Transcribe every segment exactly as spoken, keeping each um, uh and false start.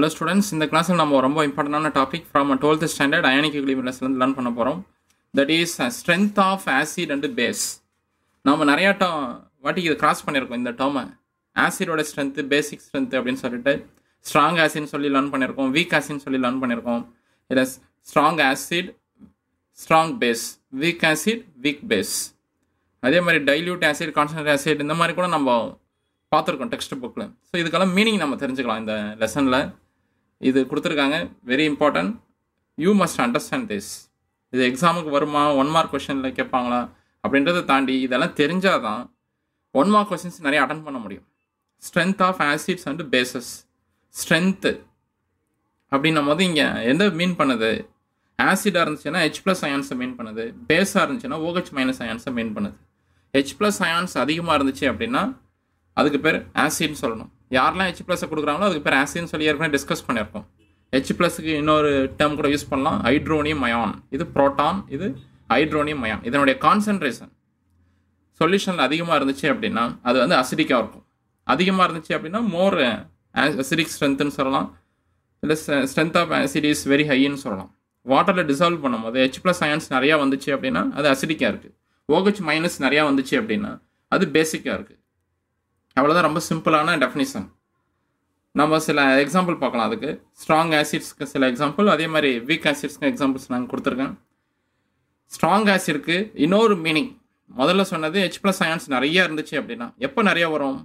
Hello students, in the class we will learn a very important topic from twelfth standard ionic equilibrium lesson. That is strength of acid and base. We will cross the term acid strength, basic strength, strong acid, weak acid, strong acid, strong base, weak acid, weak base. That is dilute acid, concentrated acid. In the we will see textbook. So, this is the meaning of the lesson. This is very important. You must understand this. This exam one mark question like a அப்படின்றது தாண்டி இதெல்லாம் தெரிஞ்சாதான் one mark questions நிறைய attend பண்ண முடியும். Strength of acids and bases. Strength அப்படினம்போது இங்க என்ன மீன் பண்ணுது? ஆசிடா இருந்துச்சுனா H+ அயான்ஸ் மீன் பண்ணுது. பேஸா இருந்துச்சுனா OH- அயான்ஸ் மீன் பண்ணுது. H+ அயான்ஸ் அதிகமா இருந்துச்சு அப்படினா அதுக்கு பேர் ஆசிட் னு சொல்லணும். யாரெல்லாம் H+ கொடுக்கறாங்களோ அதுக்கு பேர் ஆசிட் னு சொல்லி ஏற்கனவே டிஸ்கஸ் பண்ணியிருக்கோம். H+ க்கு இன்னொரு டேர்ம் கூட யூஸ் பண்ணலாம். Hydronium ion. இது புரோட்டான், இது hydronium ion. இதனுடைய concentration solutionல அதிகமா இருந்துச்சு அப்படினா அது வந்து acidic ஆ இருக்கும். அதிகமா இருந்துச்சு அப்படினா more acidic strength ன்னு சொல்லலாம். இல்ல strength of acid is very high ன்னு சொல்லலாம். வாட்டர்ல dissolve பண்ணும்போது H+ ions நிறைய வந்துச்சு அப்படினா அது acidic ஆ இருக்கு. OH- நிறைய வந்துச்சு அப்படினா அது basic ஆ இருக்கு. அவ்வளவுதான் ரொம்ப சிம்பிளான டெஃபினிஷன். நம்ம சில எக்ஸாம்பிள் பார்க்கலாம் அதுக்கு. strong acids க்கு சில எக்ஸாம்பிள், அதே மாதிரி weak acids க்கு எக்ஸாம்பிள்ஸ் நான் கொடுத்திருக்கேன். Strong acid க்கு இன்னொரு மீனிங் முதல்ல சொன்னது H+ ions நிறைய இருந்துச்சு அப்படினா எப்ப நிறைய வரும்?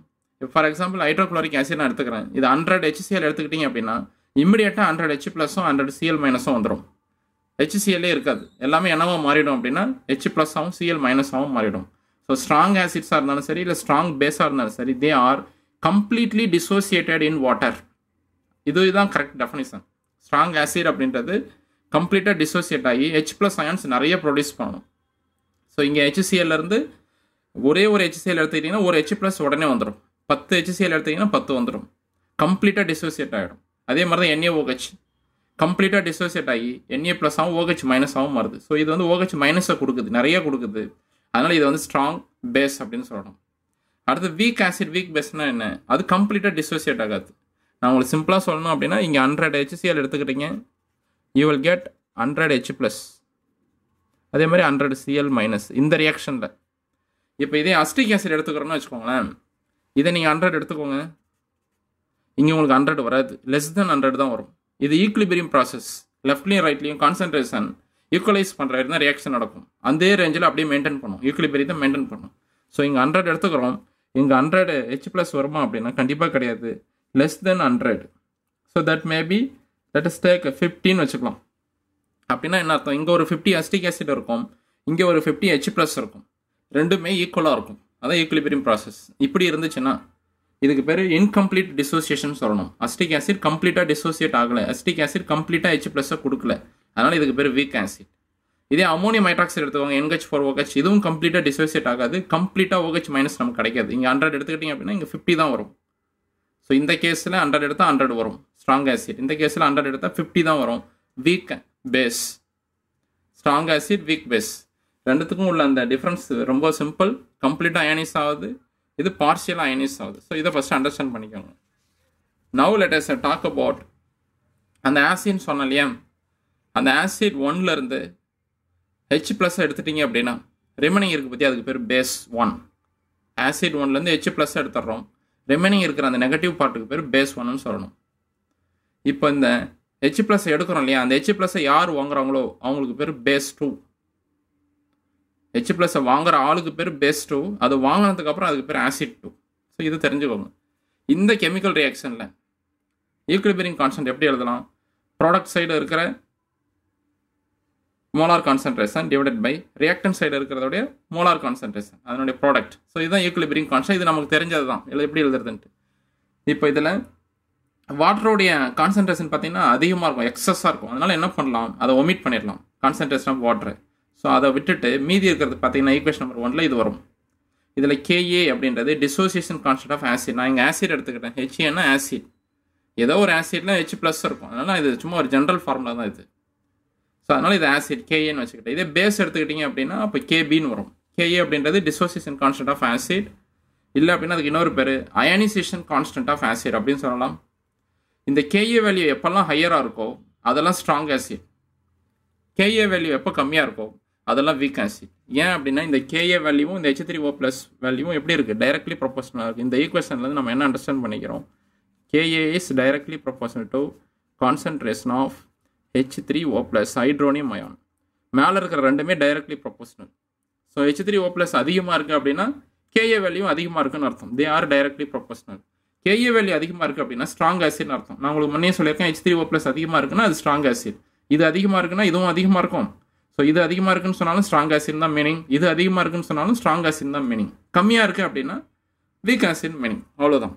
ஃபார் எக்ஸாம்பிள் ஹைட்ரோகுளோரிக் ஆசிட் நான் எடுத்துக்கறேன். இது one hundred HCl எடுத்துக்கிட்டீங்க அப்படினா இமிடியேட்டா one hundred H+ உம் one hundred Cl- உம் வந்துரும். HCl ஏ இருக்காது. எல்லாமே என்னவா மாறிடும் அப்படினா H+ ஆவும் Cl- ஆவும் மாறிடும். சோ strong acids ஆ இருந்தாலும் சரி இல்ல strong base ஆ இருந்தாலும் சரி they are completely dissociated in water. இதுதான் கரெக்ட் டெஃபினிஷன். strong acid அப்படின்றது completely dissociate ஆகி H+ ions நிறைய produce பண்ணும். சோ இங்க HCl ல இருந்து ஒரே ஒரு HCl எடுத்துக்கிட்டீங்கன்னா ஒரு H+ உடனே வந்துரும். ten HCl எடுத்துக்கிட்டீங்கன்னா ten வந்துரும். completely dissociate ஆயிடும். அதே மாதிரி தான் NaOH completely dissociate ஆகி Na+ ஆவும் OH- ஆவும் வருது. சோ இது வந்து OH- ஆ கொடுக்குது, நிறைய கொடுக்குது. அதனால இது வந்து strong base அப்படினு சொல்றோம். அடுத்து weak acid weak baseனா என்ன? அது completely dissociate ஆகாது. நான் உங்களுக்கு சிம்பிளா சொல்லணும் அப்படினா இங்க one hundred HCl எடுத்துக்கிட்டீங்க you will get one hundred H+. அதே மாதிரி one hundred Cl- இந்த ரியாக்ஷன்ல. இப்போ இதே acetic acid எடுத்துக்கறோம்னா வெச்சுக்கோங்க. இத நீங்க one hundred எடுத்துக்கோங்க. இங்க உங்களுக்கு one hundred வராது. less than one hundred தான் வரும். இது ஈக்குலிபிரியம் process. லெஃப்ட்லயும் ரைட்லயும் கான்சன்ட்ரேஷன் ஈக்குவலைஸ் பண்ற மாதிரி தான் ரியாக்ஷன் நடக்கும். அந்த ரேஞ்சில அப்படியே மெயின்டெய்ன் பண்ணும். ஈக்குலிபிரியத்தை மெயின்டெய்ன் பண்ணும். சோ இங்க one hundred எடுத்துக்கறோம். இங்க one hundred H+ வருமா அப்படினா கண்டிப்பா கிடையாது. less than one hundred. So that may be let us take fifteen வச்சுக்கலாம். அப்படினா என்ன அர்த்தம்? இங்க ஒரு fifty acetic acid இருக்கும், இங்க ஒரு fifty H+ இருக்கும். ரெண்டுமே ஈக்குவலா இருக்கும். அதான் ஈக்குலிபிரியம் process. இப்படி இருந்துச்சுனா இதுக்கு பேரு incomplete dissociation சொல்லணும். acetic acid completely dissociate ஆகல. acetic acid completely H+ கொடுக்கல. அதனால இதுக்கு பேரு weak acid. இதே அம்மோனியம் ஹைட்ராக்சைடு எடுத்துக்கோங்க, N H four O H இதுவும் completely dissociate ஆகாது. completely OH- நமக்கு கிடைக்காது. இங்க one hundred எடுத்துக்கிட்டீங்க அப்படினா இங்க fifty தான் வரும். சோ இந்த கேஸ்ல one hundred எடுத்தா one hundred வரும். strong acid in the case one hundred எடுத்தா fifty தான் வரும். weak base strong acid weak base ரெண்டுத்துக்கும் உள்ள அந்த டிஃபரன்ஸ் ரொம்ப சிம்பிள். கம்ப்ளீட்டா அயனைஸ் ஆகுது, இது பார்ஷியலா அயனைஸ் ஆகுது. சோ இத ஃபர்ஸ்ட் அண்டர்ஸ்டாண்ட் பண்ணிக்கோங்க. now let us talk about அந்த acid சொன்னலையா, அந்த acid one ல இருந்து H+ எடுத்துட்டீங்க அப்படினா ரிமைனிங் இருக்கு பத்தி அதுக்கு பேர் base one. acid one ல இருந்து H+ எடுத்துறோம், ரிமைனிங் இருக்கிற அந்த நெகட்டிவ் பார்ட்டுக்கு பேர் base one ன்னு சொல்லணும். இப்போ இந்த H+ எடுக்கறோம் இல்லையா, அந்த H+ யார் வாங்குறாங்களோ அவங்களுக்கு பேர் base two. H+ வாங்குற ஆளுக்கு பேர் base two. அது வாங்குனதுக்கு அப்புறம் அதுக்கு பேர் acid two. சோ இது தெரிஞ்சுக்கோங்க. இந்த கெமிக்கல் ரியாக்ஷன்ல ஈக்குலிபிரியம் கான்ஸ்டன்ட் எப்படி எழுதலாம்? ப்ராடக்ட் சைடு இருக்கிற molar concentration divided by reactant side இருக்கிறதோட மோலார் கான்சன்ட்ரேஷன் அதனுடைய ப்ராடக்ட். சோ இதுதான் ஈக்குலிபிரியம் கான்ஸ்டன்ட். இது நமக்கு தெரிஞ்சதுதான். இல்ல எப்படி எழுதுறதுன்னு. இப்போ இதுல வாட்டரோடைய கான்சன்ட்ரேஷன் பார்த்தீங்கன்னா அதிகமாக இருக்கும், எக்ஸஸாக இருக்கும். அதனால என்ன பண்ணலாம், அதை ஒமிட் பண்ணிடலாம் கான்சன்ட்ரேஷன் ஆஃப் வாட்டர். ஸோ அதை விட்டுட்டு மீதி இருக்கிறது பார்த்தீங்கன்னா ஈக்குவேஷன் நம்பர் ஒன்ல இது வரும். இதில் கே ஏ அப்படின்றது டிசோசியேஷன் கான்ஸ்டன்ட் ஆஃப் ஆசிட். நான் இங்கே ஆசிட் எடுத்துக்கிட்டேன், ஹெச்ஏன்னா ஆசிட், ஏதோ ஒரு ஆசிட்ல H+ இருக்கும். அதனால இது சும்மா ஒரு ஜென்ரல் ஃபார்முலா தான் இது. ஸோ அதனால இது ஆசிட் கேஏன்னு வச்சுக்கிட்டேன். இதே பேஸ் எடுத்துக்கிட்டீங்க அப்படின்னா அப்போ கேபின்னு வரும். கேஏ அப்படின்றது டிசோசியேஷன் கான்ஸ்டன்ட் ஆஃப் ஆசிட், இல்லை அப்படின்னா அதுக்கு இன்னொரு பேர் அயனைசேஷன் கான்ஸ்டன்ட் ஆஃப் ஆசிட் அப்படின்னு சொல்லலாம். இந்த Ka value எப்பெல்லாம் ஹையரா இருக்கோ அதெல்லாம் ஸ்ட்ராங் ஆசிட், Ka value எப்ப கம்மியா இருக்கோ அதெல்லாம் வீக் ஆசிட். ஏன் அப்படின்னா இந்த Ka வேல்யூவும் இந்த H three O plus வேல்யூவும் எப்படி இருக்கு, டைரக்ட்லி ப்ரொபோஷனலா இருக்கு. இந்த ஈக்குவேஷன்ல இருந்து நம்ம என்ன அண்டர்ஸ்டாண்ட் பண்ணிக்கிறோம், Ka is directly proportional to concentration of H three O plus hydronium ion. மேல இருக்கிற ரெண்டுமே directly proportional. So H three O plus அதிகமா இருக்கு அப்படின்னா Ka வேல்யூ அதிகமா இருக்குன்னு அர்த்தம். They are directly proportional. Ka value அதிகமாக இருக்குது அப்படின்னா ஸ்ட்ராங் ஆசிட்னு அர்த்தம். நான் உங்களுக்கு முன்னே சொல்லியிருக்கேன் H three O plus அதிகமாக இருக்குன்னா அது ஸ்ட்ராங் ஆசிட், இது அதிகமாக இருக்குன்னா இதுவும் அதிகமாக இருக்கும். ஸோ இது அதிகமாக இருக்குன்னு சொன்னாலும் ஸ்ட்ராங் ஆசிட் தான் மீனிங், இது அதிகமாக இருக்குன்னு சொன்னாலும் ஸ்ட்ராங் ஆசிட் தான் மீனிங். கம்மியாக இருக்குது அப்படின்னா வீக் ஆசிட் மீனிங், அவ்வளோதான்.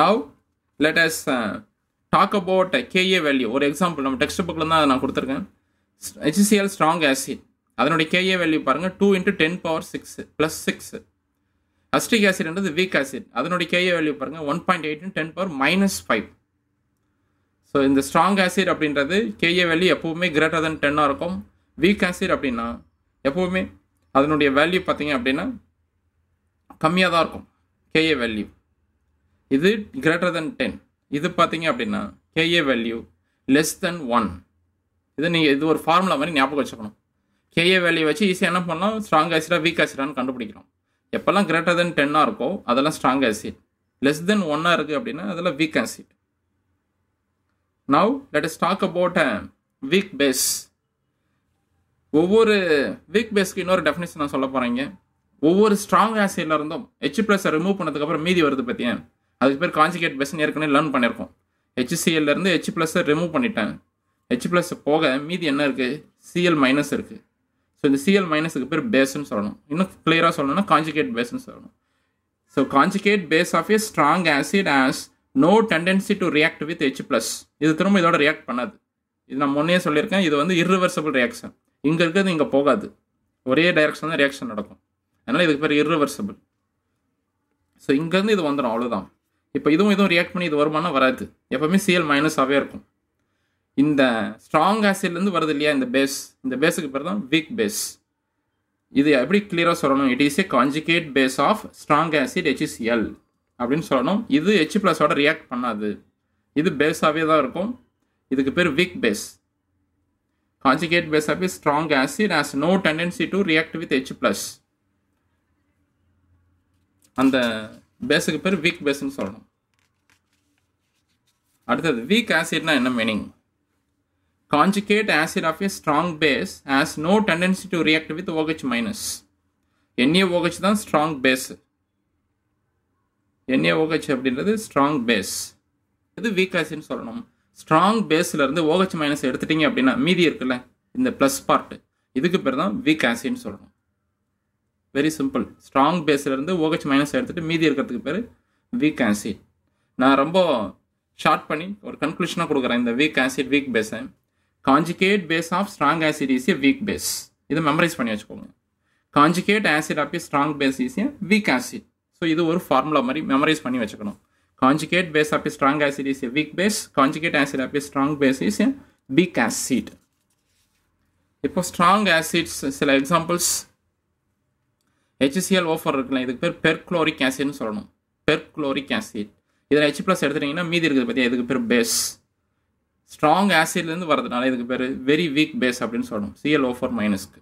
Now let us talk about Ka value. ஒரு எக்ஸாம்பிள் நம்ம டெக்ஸ்ட் புக்கில் தான் அதை நான் கொடுத்துருக்கேன். HCl ஸ்ட்ராங் ஆசிட், அதனுடைய Ka வேல்யூ பாருங்கள் two into ten power six plus six. Acetic acid என்றது வீக் ஆசிட், அதனுடைய Ka வேல்யூ பாருங்க one point eight ten power minus five. So இந்த ஸ்ட்ராங் ஆசிட் அப்படின்றது Ka வேல்யூ எப்போவுமே கிரேட்டர் தென் டென்னாக இருக்கும். வீக் ஆசிட் அப்படின்னா எப்போவுமே அதனுடைய வேல்யூ பார்த்தீங்க அப்படின்னா கம்மியாக தான் இருக்கும். Ka வேல்யூ இது கிரேட்டர் தென் டென், இது பார்த்தீங்க அப்படின்னா Ka value less than one. இது நீங்கள் இது ஒரு ஃபார்முலா மாதிரி ஞாபகம் வச்சுக்கணும். Ka வேல்யூ வச்சு ஈஸியாக என்ன பண்ணலாம், ஸ்ட்ராங் ஆசிடாக வீக் ஆசிடான்னு கண்டுபிடிக்கிறோம். எப்பெல்லாம் கிரேட்டர் தென் டென்னாக இருக்கோ அதெல்லாம் ஸ்ட்ராங் ஆசிட், லெஸ் தென் ஒன்னாக இருக்குது அப்படின்னா அதெல்லாம் weak acid. Now let us talk about weak base. ஒவ்வொரு வீக் பேஸ்க்கு இன்னொரு டெஃபினேஷன் நான் சொல்ல போகிறேங்க. ஒவ்வொரு ஸ்ட்ராங் ஆசிட்ல இருந்தும் H ப்ளஸை ரிமூவ் பண்ணதுக்கப்புறம் மீதி வருது பார்த்தீங்க, அதுக்கு பேர் கான்ஜுகேட் பேஸ்ன்னு ஏற்கனவே லேர்ன் பண்ணியிருக்கோம். HCl இருந்து H ப்ளஸை ரிமூவ் பண்ணிட்டேன், H ப்ளஸ் போக மீதி என்ன இருக்குது, Cl மைனஸ் இருக்குது. ஸோ இந்த Cl மைனஸுக்கு பேர் பேஸ்ன்னு சொல்லணும். இன்னும் கிளியராக சொல்லணும்னா கான்ஜுகேட் பேஸ்ன்னு சொல்லணும். So conjugate base of a strong acid has no tendency to react with H plus. இது திரும்ப இதோட ரியாக்ட் பண்ணாது, இது நான் முன்னே சொல்லியிருக்கேன். இது வந்து இர்ரிவர்சபிள் ரியாக்ஷன், இங்கே இருக்கிறது இங்கே போகாது, ஒரே டைரக்ஷன் தான் ரியாக்ஷன் நடக்கும். அதனால் இதுக்கு பேர் இர்ரிவர்சபிள். ஸோ இங்கேருந்து இது வந்துடும், அவ்வளோதான். இப்போ இதுவும் இதுவும் ரியாக்ட் பண்ணி இது வருமானா வராது, எப்போவுமே Cl மைனஸாகவே இருக்கும். இந்த ஸ்ட்ராங் ஆசிட்லேருந்து வருது இல்லையா இந்த பேஸ், இந்த பேஸுக்கு பேர் தான் வீக் பேஸ். இது எப்படி கிளியராக சொல்லணும், it is a conjugate base of strong acid HCl அப்படின்னு சொல்லணும். இது H ப்ளஸோட ரியாக்ட் பண்ணாது, இது பேஸாகவே தான் இருக்கும், இதுக்கு பேர் weak base. Conjugate base of strong acid has no tendency to react with H plus, அந்த பேஸுக்கு பேர் வீக் பேஸ்ன்னு சொல்லணும். அடுத்தது வீக் ஆசிட்னா என்ன meaning, conjugate acid of a strong base has no tendency to react with OH minus. NaOH தான் strong base, NaOH அப்படின்றது strong base, இது weak acid னு சொல்லணும். strong baseல இருந்து OH minus எடுத்துட்டீங்க அப்படின்னா மீதி இருக்குல்ல இந்த plus part, இதுக்கு பேர் தான் weak acid னு சொல்லணும். very simple, strong baseல இருந்து OH minus எடுத்துட்டு மீதி இருக்கிறதுக்கு பேர் weak acid. நான் ரொம்ப ஷார்ட் பண்ணி ஒரு கன்க்ளூஷனாக கொடுக்குறேன். இந்த weak acid weak base, conjugate base of strong acid is a weak base. இது மெமரைஸ் பண்ணி வச்சுக்கோங்க, conjugate acid of a strong base is a weak acid. So இது ஒரு ஃபார்முலா மாதிரி மெமரைஸ் பண்ணி வச்சுக்கணும். conjugate base of a strong acid is a weak base, conjugate acid of a strong base is a weak acid. இப்போ strong acids சில examples, HClO four இருக்கலாம், இதுக்கு பேர் பெர்குளோரிக் ஆசிட்னு சொல்லணும். பெர்குளோரிக் ஆசிட் இதில் H ப்ளஸ் எடுத்துட்டிங்கன்னா மீதி இருக்குது பற்றி இதுக்கு பேர் பேஸ். ஸ்ட்ராங் ஆசிட்லேருந்து வரதுனால இதுக்கு பேர் வெரி வீக் பேஸ் அப்படின்னு சொல்லணும், Cl O four மைனஸ்க்கு.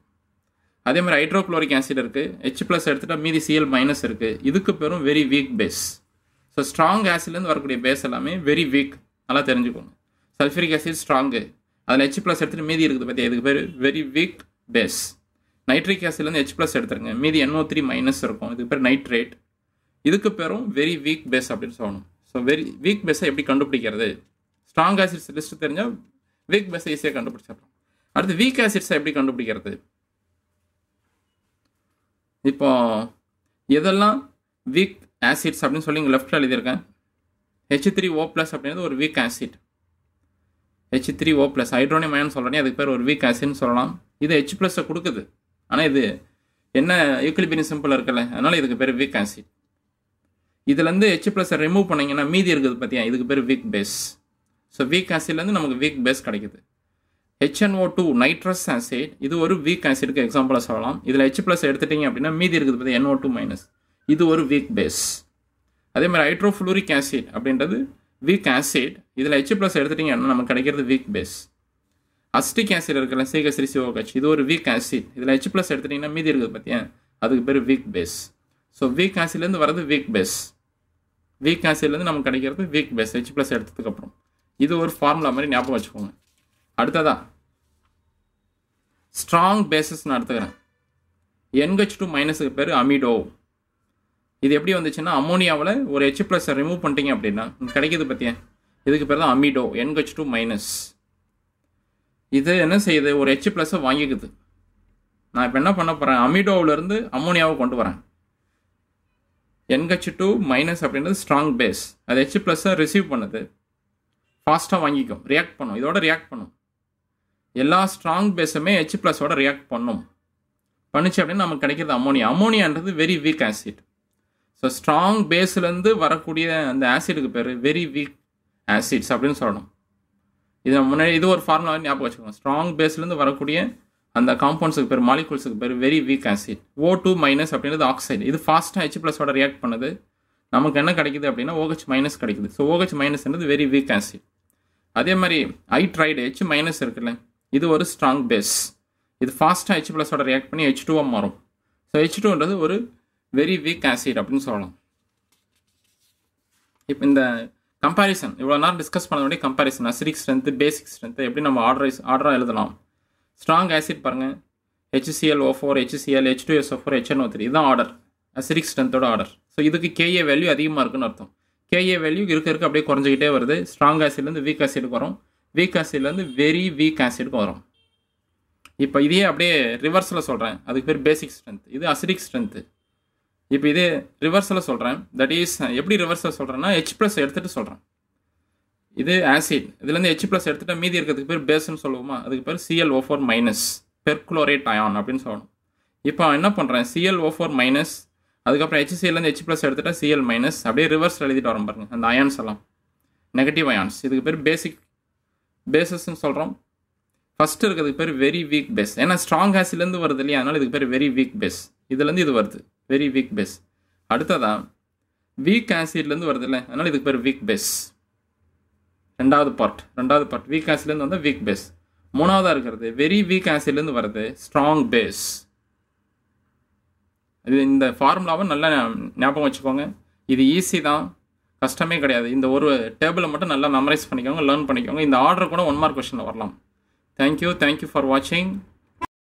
அதே மாதிரி ஹைட்ரோக்ளோரிக் ஆசிட் இருக்குது, H ப்ளஸ் எடுத்துகிட்டா மீதி Cl மைனஸ் இருக்குது, இதுக்கு பேரும் very weak base. So strong ஆசிட்லேருந்து வரக்கூடிய பேஸ் எல்லாமே வெரி வீக், நல்லா தெரிஞ்சுக்கணும். சல்ஃபரிக் ஆசிட் ஸ்ட்ராங்கு, அதில் H ப்ளஸ் எடுத்துகிட்டு மீதி இருக்குது பற்றி இதுக்கு பேர் வெரி வீக் பேஸ். நைட்ரிக் ஆசிட்லேருந்து H ப்ளஸ் எடுத்துருங்க, மீதி N O three மைனஸ் இருக்கும், இதுக்கு பேர் நைட்ரேட், இதுக்கு பேரும் வெரி வீக் பேஸ் அப்படின்னு சொல்லணும். ஸோ வெரி வீக் பேஸை எப்படி கண்டுபிடிக்கிறது, ஸ்ட்ராங் ஆசிட்ஸ் லிஸ்ட்டு தெரிஞ்சால் வீக் பேஸை ஈஸியாக கண்டுபிடிச்சிடலாம். அடுத்து வீக் ஆசிட்ஸை எப்படி கண்டுபிடிக்கிறது, இப்போ எதெல்லாம் வீக் ஆசிட்ஸ் அப்படின்னு சொல்லி இங்கே லெஃப்டில் எழுதியிருக்கேன். H three O ப்ளஸ் அப்படின்றது ஒரு weak acid, H three O plus hydronium ion சொல்கிறேன், அதுக்கு பேர் ஒரு வீக் ஆசிட்னு சொல்லலாம். இது H ப்ளஸை கொடுக்குது, ஆனால் இது என்ன ஈக்குலிபிரியம் சிம்பிளாக இருக்குல்ல, அதனால் இதுக்கு பேர் வீக் ஆசிட். இதுலேருந்து H ப்ளஸை ரிமூவ் பண்ணிங்கன்னா மீதி இருக்குது பார்த்தியா, இதுக்கு பேர் வீக் பேஸ். ஸோ வீக் ஆசிட்லேருந்து நமக்கு வீக் பேஸ் கிடைக்குது. H N O two nitrous acid, இது ஒரு வீக் ஆசிட்க்கு எக்ஸாம்பிளாக சொல்லலாம். இதில் H ப்ளஸ் எடுத்துட்டிங்க அப்படின்னா மீதி இருக்குது பார்த்தியா N O two மைனஸ், இது ஒரு வீக் பேஸ். அதே மாதிரி ஹைட்ரோஃப்ளூரிக் ஆசிட் அப்படின்றது weak acid. இதில் H plus எடுத்துட்டீங்கன்னா நமக்கு கிடைக்கிறது weak base. acetic acid இருக்குல்ல C H three O H, இது ஒரு weak acid. இதில் H plus எடுத்துட்டீங்கன்னா மீதி இருக்குது பார்த்தியா, அதுக்கு பேர் weak base. ஸோ weak acidலேருந்து வரது weak base. weak acidலேருந்து நமக்கு கிடைக்கிறது weak base H plus எடுத்ததுக்கப்புறம். இது ஒரு ஃபார்முலா மாதிரி ஞாபகம் வச்சுக்கோங்க. அடுத்ததா ஸ்ட்ராங் பேசஸ் நான் எடுத்துக்கிறேன். N H two மைனஸுக்கு பேர் அமிடோ. இது எப்படி வந்துச்சுன்னா அமோனியாவில் ஒரு H ப்ளஸ் ரிமூவ் பண்ணிட்டீங்க அப்படின்னா கிடைக்கிது பார்த்தியா, இதுக்கு பேர் தான் amido N H two minus. இது என்ன செய்யுது, ஒரு H ப்ளஸ்ஸை வாங்கிக்குது. நான் இப்போ என்ன பண்ண போகிறேன், அமிடோவிலேருந்து அமோனியாவை கொண்டு வரேன். N H two மைனஸ் அப்படின்றது ஸ்ட்ராங் பேஸ், அது H ப்ளஸ்ஸை ரிசீவ் பண்ணுது, ஃபாஸ்ட்டாக வாங்கிக்கும், ரியாக்ட் பண்ணும், இதோட ரியாக்ட் பண்ணும். எல்லா ஸ்ட்ராங் பேஸுமே H ப்ளஸோட ரியாக்ட் பண்ணும். பண்ணிச்சு அப்படின்னு நமக்கு கிடைக்கிறது அமோனியா. அமோனியான்றது very weak acid. So strong பேஸ்லேருந்து வரக்கூடிய அந்த ஆசிடுக்கு பேர் வெரி வீக் ஆசிட்ஸ் அப்படின்னு சொல்லணும். இது நம்ம முன்னாடி இது ஒரு ஃபார்முலா ஞாபகம் வச்சுக்கோங்க. ஸ்ட்ராங் பேஸ்லேருந்து வரக்கூடிய அந்த காம்பவுண்ட்ஸுக்கு பேர் மாலிகூல்ஸுக்கு பேர் very weak acid. O two minus அப்படின்றது ஆக்சைடு. இது ஃபாஸ்ட்டாக H ப்ளஸோட ரியாக்ட் பண்ணுது, நமக்கு என்ன கிடைக்குது அப்படின்னா ஓஹெச் மைனஸ் கிடைக்குது. ஸோ ஓஹெச் மைனஸ்ன்றது வெரி வீக் ஆசிட். அதே மாதிரி ஹைட்ரைடு H மைனஸ் இருக்குல்ல, இது ஒரு ஸ்ட்ராங் பேஸ். இது ஃபாஸ்ட்டாக H ப்ளஸோட ரியாக்ட் பண்ணி H two-ஆக மாறும். ஸோ H two-ன்றது ஒரு வெரி வீக் ஆசிட் அப்படின்னு சொல்லலாம். இப்போ இந்த கம்பேரிசன் இவ்வளோ நேரம் டிஸ்கஸ் பண்ணதோடைய comparison acidic strength basic strength எப்படி நம்ம ஆர்டர் ஆர்டராக எழுதலாம். ஸ்ட்ராங் ஆசிட் பாருங்கள் H C l O four, H C l, H two S O four, H N O three, இதுதான் ஆர்டர் அசிடிக் ஸ்ட்ரென்த்தோட ஆர்டர். ஸோ இதுக்கு Ka வேல்யூ அதிகமாக இருக்குன்னு அர்த்தம். Ka வேல்யூ இருக்க இருக்க அப்படியே குறைஞ்சிக்கிட்டே வருது. ஸ்ட்ராங் ஆசிட்லேருந்து வீக் ஆசிடுக்கு வரும், வீக் ஆசிட்லேருந்து வெரி வீக் ஆசிடுக்கு வரும். இப்போ இதையே அப்படியே ரிவர்ஸில் சொல்கிறேன், அதுக்கு பேர் பேசிக் ஸ்ட்ரென்த். இது அசிடிக் ஸ்ட்ரென்த்து. இப்போ இதே ரிவர்ஸில் சொல்கிறேன், தட் இஸ் எப்படி ரிவர்ஸில் சொல்கிறேன்னா H ப்ளஸ் எடுத்துகிட்டு சொல்கிறேன். இது ஆசிட், இதுலேருந்து H ப்ளஸ் எடுத்துகிட்டா மீதி இருக்கிறதுக்கு பேர் பேஸ்ன்னு சொல்லுவோமா, அதுக்கு பேர் C l O four minus perchlorate ion அப்படின்னு சொல்லணும். இப்போ என்ன பண்ணுறேன், C l O four minus, அதுக்கப்புறம் HClலேருந்து H ப்ளஸ் எடுத்துகிட்டா Cl மைனஸ், அப்படியே ரிவர்ஸில் எழுதிட்டு வரோம் பாருங்கள். அந்த அயான்ஸ் எல்லாம் நெகட்டிவ் அயான்ஸ், இதுக்கு பேர் பேசிக் பேசஸ்ன்னு சொல்கிறோம். ஃபஸ்ட்டு இருக்கிறதுக்கு பேர் வெரி வீக் பேஸ், ஏன்னா ஸ்ட்ராங் ஆசிட்லேருந்து வருது இல்லையா, அதனால் இதுக்கு பேர் வெரி வீக் பேஸ். இதுலேருந்து இது வருது வெரி வீக் பேஸ். அடுத்ததான் வீக் ஆசிட்லேருந்து வருது இல்லை, அதனால் இதுக்கு பேர் வீக் பேஸ். ரெண்டாவது பார்ட் ரெண்டாவது பார்ட் வீக் ஆசிட்லேருந்து வந்தால் வீக் பேஸ். மூணாவதாக இருக்கிறது வெரி வீக் ஆசிட்லேருந்து வருது ஸ்ட்ராங் பேஸ். இது இந்த ஃபார்முலாவை நல்லா ஞாபகம் வச்சுக்கோங்க. இது ஈஸி தான், கஷ்டமே கிடையாது. இந்த ஒரு டேபிளை மட்டும் நல்லா மெமரைஸ் பண்ணிக்கோங்க, லேர்ன் பண்ணிக்கோங்க. இந்த ஆர்டர் கூட ஒன் மார்க் கொஸ்டினில் வரலாம். Thank you. Thank you for watching.